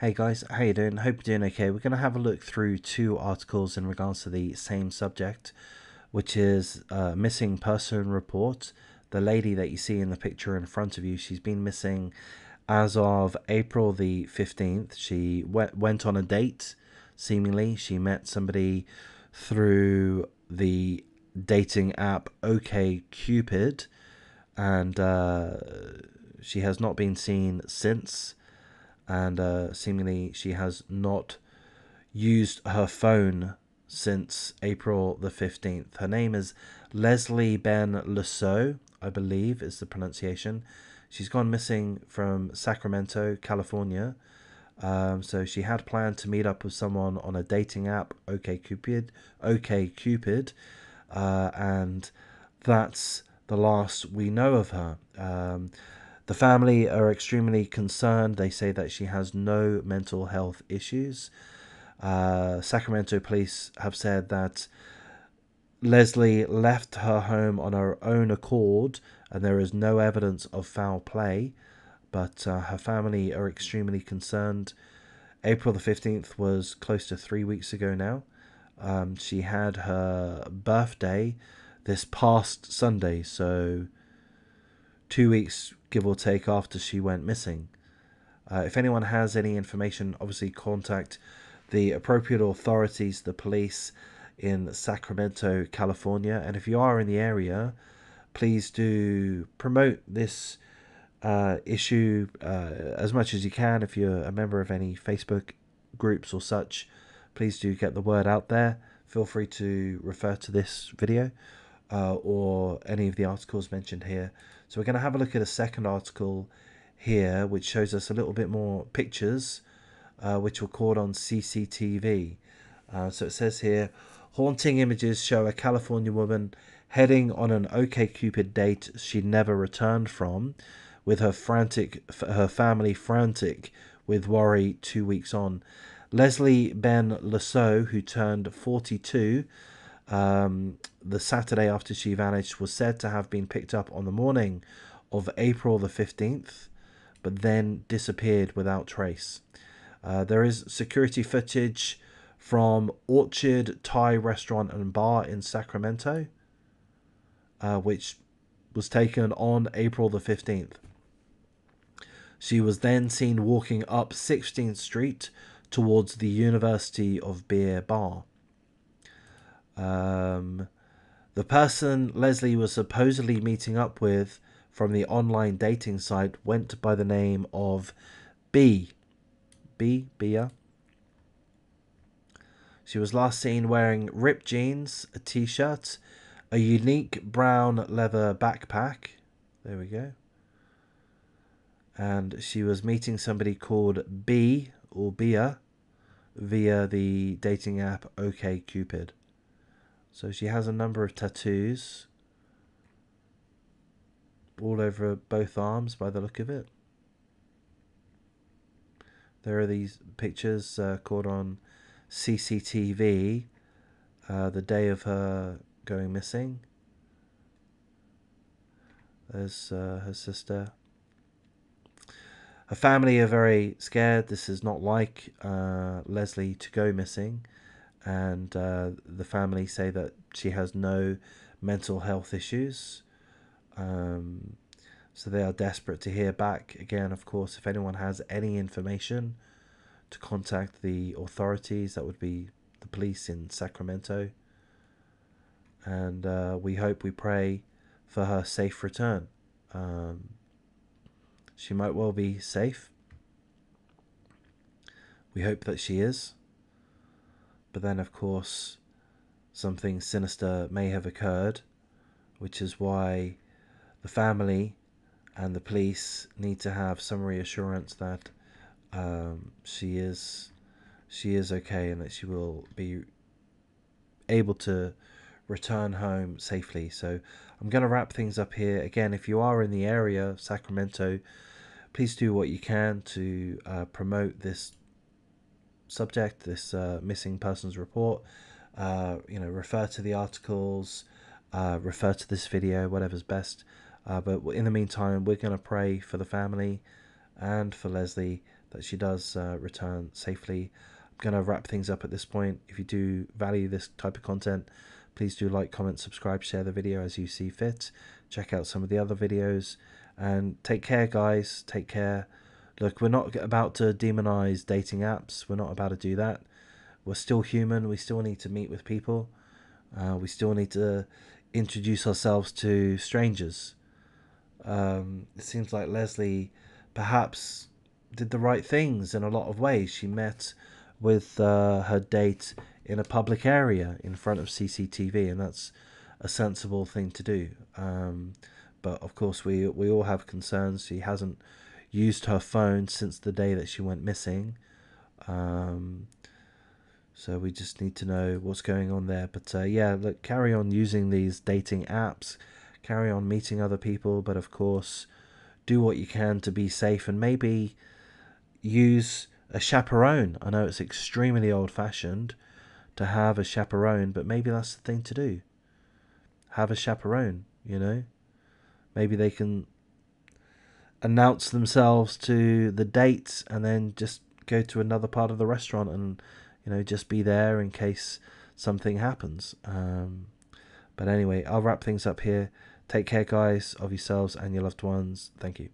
Hey guys, how you doing? Hope you're doing okay. We're going to have a look through two articles in regards to the same subject, which is a missing person report. The lady that you see in the picture in front of you, she's been missing as of April the 15th. She went on a date, seemingly. She met somebody through the dating app OkCupid, and she has not been seen since. And seemingly she has not used her phone since April the 15th. Her name is Leslie Ben-Iesau, I believe is the pronunciation. She's gone missing from Sacramento, California. So she had planned to meet up with someone on a dating app, OkCupid, and that's the last we know of her. The family are extremely concerned. They say that she has no mental health issues. Sacramento police have said that Leslie left her home on her own accord and there is no evidence of foul play, but her family are extremely concerned. April the 15th was close to 3 weeks ago now. She had her birthday this past Sunday, so 2 weeks give or take after she went missing. If anyone has any information, obviously contact the appropriate authorities, the police in Sacramento, California. And if you are in the area, please do promote this issue as much as you can. If you're a member of any Facebook groups or such, please do get the word out there. Feel free to refer to this video or any of the articles mentioned here. So we're going to have a look at a second article here, which shows us a little bit more pictures, which were caught on CCTV. So it says here, haunting images show a California woman heading on an OkCupid date she never returned from, with her family frantic with worry 2 weeks on. Leslie Ben-Iesau, who turned 42, the Saturday after she vanished, was said to have been picked up on the morning of April the 15th, but then disappeared without trace. There is security footage from Orchard Thai Restaurant and Bar in Sacramento, which was taken on April the 15th. She was then seen walking up 16th Street towards the University of Beer Bar. The person Leslie was supposedly meeting up with from the online dating site went by the name of Bia. She was last seen wearing ripped jeans, a t-shirt, a unique brown leather backpack. There we go. And she was meeting somebody called B or Bia via the dating app OkCupid. So she has a number of tattoos all over both arms by the look of it. There are these pictures caught on CCTV the day of her going missing. There's her sister. Her family are very scared. This is not like Leslie to go missing. And the family say that she has no mental health issues. So they are desperate to hear back. Again, of course, if anyone has any information, to contact the authorities, that would be the police in Sacramento. And we hope, we pray for her safe return. She might well be safe. We hope that she is. But then, of course, something sinister may have occurred, which is why the family and the police need to have some reassurance that she is okay and that she will be able to return home safely. So I'm going to wrap things up here. Again, if you are in the area, Sacramento, please do what you can to promote this subject, this missing persons report. You know, refer to the articles, refer to this video, whatever's best. But in the meantime, we're going to pray for the family and for Leslie that she does return safely. I'm going to wrap things up at this point. If you do value this type of content, please do like, comment, subscribe, share the video as you see fit. Check out some of the other videos. And take care, guys. Take care. Look, we're not about to demonize dating apps. We're not about to do that. We're still human. We still need to meet with people. We still need to introduce ourselves to strangers. It seems like Leslie perhaps did the right things in a lot of ways. She met with her date in a public area in front of CCTV, and that's a sensible thing to do. But of course we all have concerns. She hasn't used her phone since the day that she went missing. So we just need to know what's going on there. But yeah, look, carry on using these dating apps. Carry on meeting other people. But of course, do what you can to be safe, and maybe use a chaperone. I know it's extremely old-fashioned to have a chaperone, but maybe that's the thing to do. Have a chaperone, you know. Maybe they can announce themselves to the dates and then just go to another part of the restaurant and, you know, just be there in case something happens. But anyway, I'll wrap things up here. Take care, guys, of yourselves and your loved ones. Thank you.